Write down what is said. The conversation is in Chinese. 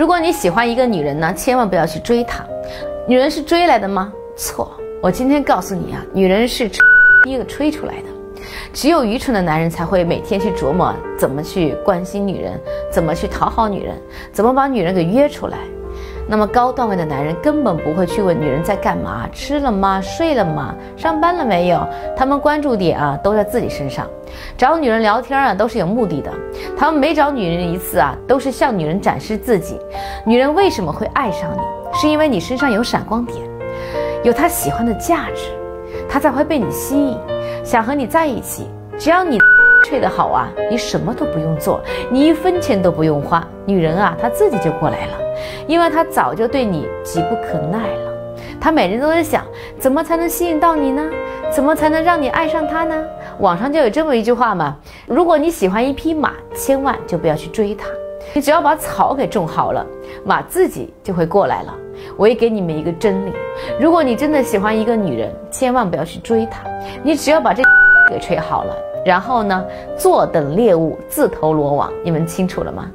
如果你喜欢一个女人呢，千万不要去追她。女人是追来的吗？错。我今天告诉你啊，女人是一个吹出来的。只有愚蠢的男人才会每天去琢磨怎么去关心女人，怎么去讨好女人，怎么把女人给约出来。那么高段位的男人根本不会去问女人在干嘛，吃了吗？睡了吗？上班了没有？他们关注点啊都在自己身上，找女人聊天啊都是有目的的。他们每找女人一次啊，都是向女人展示自己。女人为什么会爱上你？是因为你身上有闪光点，有她喜欢的价值，她才会被你吸引，想和你在一起。只要你吹得好啊，你什么都不用做，你一分钱都不用花，女人啊她自己就过来了。因为他早就对你急不可耐了，他每天都在想怎么才能吸引到你呢？怎么才能让你爱上他呢？网上就有这么一句话嘛，如果你喜欢一匹马，千万就不要去追它，你只要把草给种好了，马自己就会过来了。我也给你们一个真理，如果你真的喜欢一个女人，千万不要去追她，你只要把这给吹好了，然后呢，坐等猎物自投罗网，你们清楚了吗？